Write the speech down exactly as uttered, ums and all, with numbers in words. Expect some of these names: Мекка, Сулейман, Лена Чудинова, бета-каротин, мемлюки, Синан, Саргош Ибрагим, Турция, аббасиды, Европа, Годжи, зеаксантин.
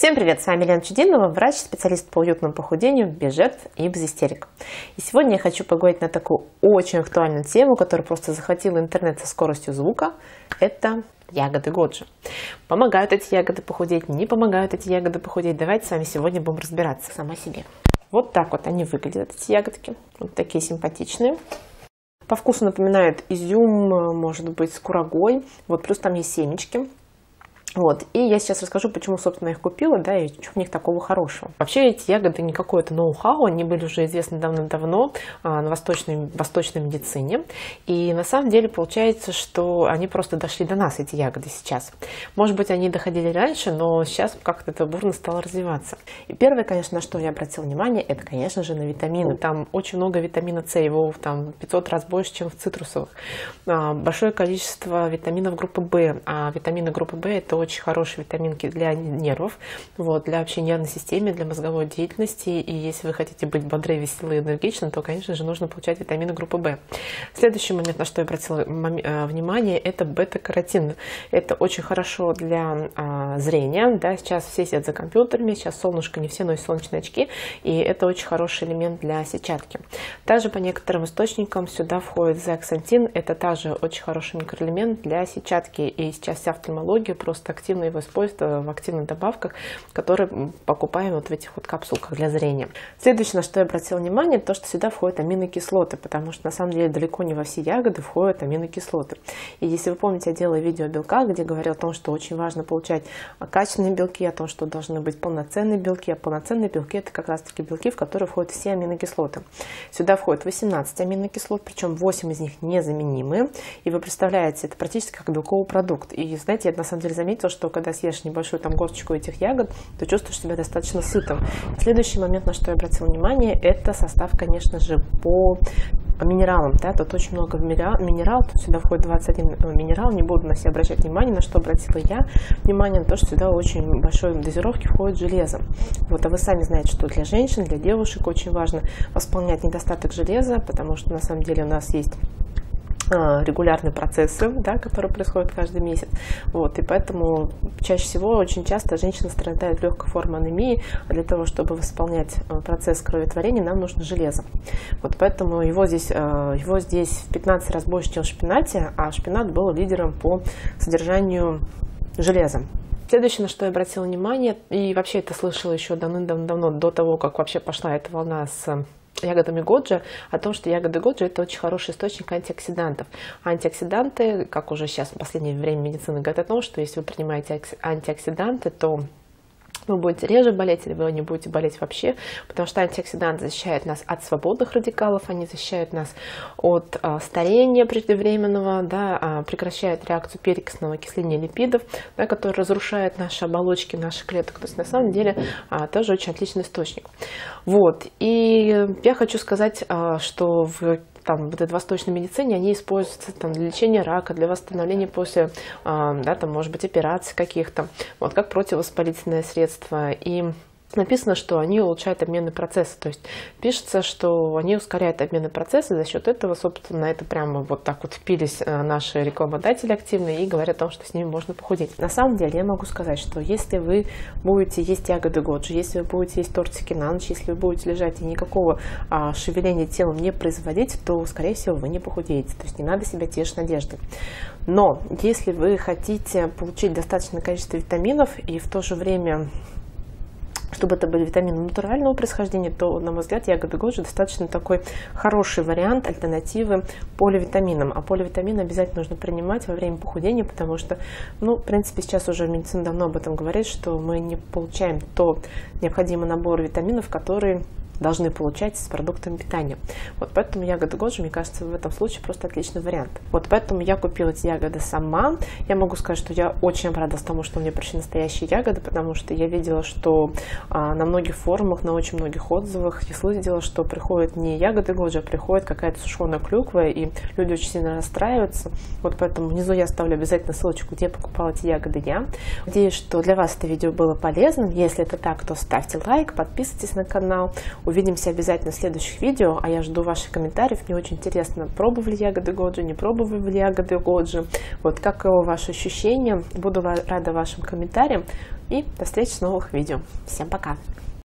Всем привет! С вами Лена Чудинова, врач, специалист по уютному похудению, без жертв и без истерик. И сегодня я хочу поговорить на такую очень актуальную тему, которая просто захватила интернет со скоростью звука. Это ягоды Годжи. Помогают эти ягоды похудеть, не помогают эти ягоды похудеть. Давайте с вами сегодня будем разбираться сама себе. Вот так вот они выглядят, эти ягодки. Вот такие симпатичные. По вкусу напоминают изюм, может быть, с курагой. Вот, плюс там есть семечки. Вот, и я сейчас расскажу, почему, собственно, их купила, да, и что в них такого хорошего. Вообще, эти ягоды не какое-то ноу-хау, они были уже известны давно-давно а, на восточной, восточной медицине. И на самом деле получается, что они просто дошли до нас, эти ягоды, сейчас. Может быть, они доходили раньше, но сейчас как-то это бурно стало развиваться. И первое, конечно, на что я обратила внимание, это, конечно же, на витамины. Там очень много витамина С, его там пятьсот раз больше, чем в цитрусовых. А, большое количество витаминов группы В, а витамины группы В – это очень хорошие витаминки для нервов, вот, для вообще нервной системы, для мозговой деятельности. И если вы хотите быть бодры, веселы и энергичны, то, конечно же, нужно получать витамины группы В. Следующий момент, на что я обратила внимание, это бета-каротин. Это очень хорошо для а, зрения. Да? Сейчас все сидят за компьютерами, сейчас солнышко, не все носят солнечные очки, и это очень хороший элемент для сетчатки. Также по некоторым источникам сюда входит зеаксантин. Это также очень хороший микроэлемент для сетчатки, и сейчас вся офтальмология просто активно его используют в активных добавках, которые покупаем вот в этих вот капсулках для зрения. Следующее, на что я обратила внимание, то, что сюда входят аминокислоты, потому что на самом деле далеко не во все ягоды входят аминокислоты. И если вы помните, я делала видео о белках, где говорила о том, что очень важно получать качественные белки, о том, что должны быть полноценные белки, а полноценные белки — это как раз таки белки, в которые входят все аминокислоты. Сюда входит восемнадцать аминокислот, причем восемь из них незаменимые, и вы представляете, это практически как белковый продукт. И знаете, это на самом деле заметила, что когда съешь небольшую там горсточку этих ягод, то чувствуешь себя достаточно сытым. Следующий момент, на что я обратила внимание, это состав, конечно же, по по минералам, да, тут очень много минерал, тут сюда входит двадцать один минерал, не буду на себя обращать внимание, на что обратила я внимание, на то, что сюда очень большой дозировки входит железо. Вот, а вы сами знаете, что для женщин, для девушек очень важно восполнять недостаток железа, потому что на самом деле у нас есть регулярные процессы, да, которые происходят каждый месяц. Вот, и поэтому чаще всего, очень часто женщина страдает легкой формой анемии, а для того, чтобы восполнять процесс кроветворения, нам нужно железо. Вот, поэтому его здесь, его здесь в пятнадцать раз больше, чем в шпинате, а шпинат был лидером по содержанию железа. Следующее, на что я обратила внимание, и вообще это слышала еще давным-давно, до того, как вообще пошла эта волна с ягодами Годжи, о том, что ягоды Годжи — это очень хороший источник антиоксидантов. Антиоксиданты, как уже сейчас в последнее время медицина говорит о том, что если вы принимаете антиоксиданты, то вы будете реже болеть или вы не будете болеть вообще, потому что антиоксиданты защищают нас от свободных радикалов, они защищают нас от а, старения преждевременного, да, а, прекращают реакцию перекисного окисления липидов, да, который разрушает наши оболочки, наши клеток. То есть на самом деле а, тоже очень отличный источник. Вот. И я хочу сказать, а, что в Там, вот этой восточной медицине они используются там, для лечения рака, для восстановления после, да, там, может быть, операций каких-то, вот, как противовоспалительное средство. И написано, что они улучшают обменные процессы, то есть пишется, что они ускоряют обменные процессы, за счет этого, собственно, это прямо вот так вот впились наши рекламодатели активные и говорят о том, что с ними можно похудеть. На самом деле я могу сказать, что если вы будете есть ягоды Годжи, если вы будете есть тортики на ночь, если вы будете лежать и никакого а, шевеления телом не производить, то, скорее всего, вы не похудеете, то есть не надо себя тешить надеждой. Но если вы хотите получить достаточное количество витаминов и в то же время чтобы это были витамины натурального происхождения, то, на мой взгляд, ягоды Годжи достаточно такой хороший вариант альтернативы поливитаминам. А поливитамины обязательно нужно принимать во время похудения, потому что, ну, в принципе, сейчас уже медицина давно об этом говорит, что мы не получаем тот необходимый набор витаминов, которые должны получать с продуктами питания. Вот поэтому ягоды Годжи, мне кажется, в этом случае просто отличный вариант. Вот поэтому я купила эти ягоды сама. Я могу сказать, что я очень обрадовалась тому, что мне пришли настоящие ягоды, потому что я видела, что а, на многих форумах, на очень многих отзывах я слышала, что приходят не ягоды Годжи, а приходит какая-то сушеная клюква, и люди очень сильно расстраиваются. Вот поэтому внизу я оставлю обязательно ссылочку, где покупала эти ягоды я. Надеюсь, что для вас это видео было полезным. Если это так, то ставьте лайк, подписывайтесь на канал, Увидимся обязательно в следующих видео, а я жду ваших комментариев. Мне очень интересно, пробовали ягоды Годжи, не пробовали ягоды Годжи. Вот, как ваши ощущения. Буду рада вашим комментариям. И до встречи в новых видео. Всем пока!